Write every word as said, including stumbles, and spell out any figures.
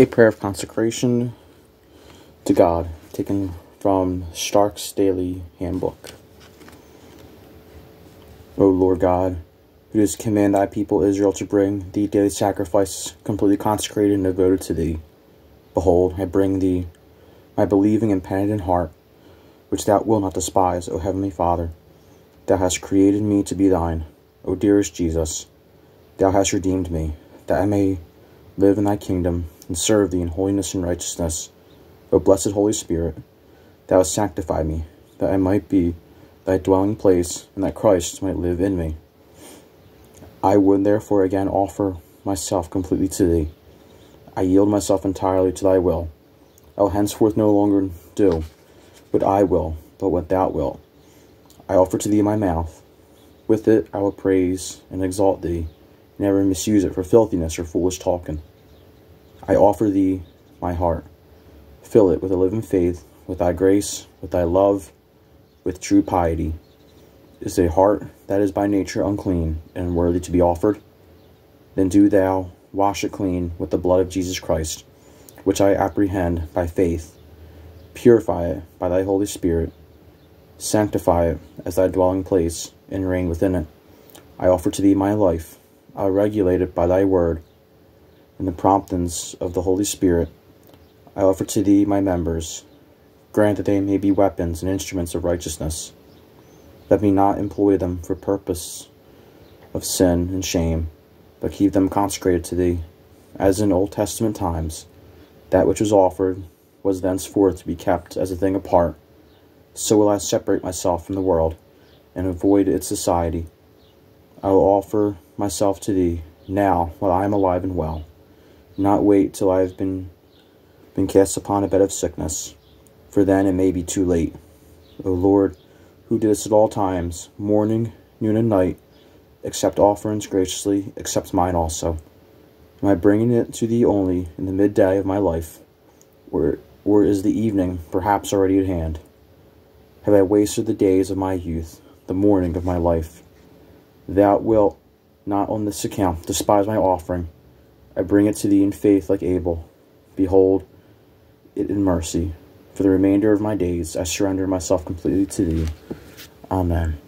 A prayer of consecration to God, taken from Stark's Daily Handbook. O Lord God, who dost command thy people Israel to bring thee daily sacrifice, completely consecrated and devoted to thee, behold, I bring thee my believing and penitent heart, which thou wilt not despise, O heavenly Father. Thou hast created me to be thine, O dearest Jesus. Thou hast redeemed me, that I may live in thy kingdom, and serve thee in holiness and righteousness. O blessed Holy Spirit, thou hast sanctified me, that I might be thy dwelling place, and that Christ might live in me. I would therefore again offer myself completely to thee. I yield myself entirely to thy will. I will henceforth no longer do what I will, but what thou wilt. I offer to thee my mouth. With it I will praise and exalt thee, and never misuse it for filthiness or foolish talking. I offer thee my heart. Fill it with a living faith, with thy grace, with thy love, with true piety. Is a heart that is by nature unclean and unworthy to be offered? Then do thou wash it clean with the blood of Jesus Christ, which I apprehend by faith. Purify it by thy Holy Spirit. Sanctify it as thy dwelling place, and reign within it. I offer to thee my life. I regulate it by thy word and the promptings of the Holy Spirit. I offer to thee my members. Grant that they may be weapons and instruments of righteousness. Let me not employ them for purpose of sin and shame, but keep them consecrated to thee, as in Old Testament times. That which was offered was thenceforth to be kept as a thing apart. So will I separate myself from the world, and avoid its society. I will offer myself to thee now, while I am alive and well. Not wait till I have been, been cast upon a bed of sickness, for then it may be too late. O Lord, who didst at all times, morning, noon, and night, accept offerings graciously, accept mine also. Am I bringing it to thee only in the midday of my life, or, or is the evening perhaps already at hand? Have I wasted the days of my youth, the morning of my life? Thou wilt not on this account despise my offering. I bring it to thee in faith like Abel. Behold it in mercy. For the remainder of my days, I surrender myself completely to thee. Amen.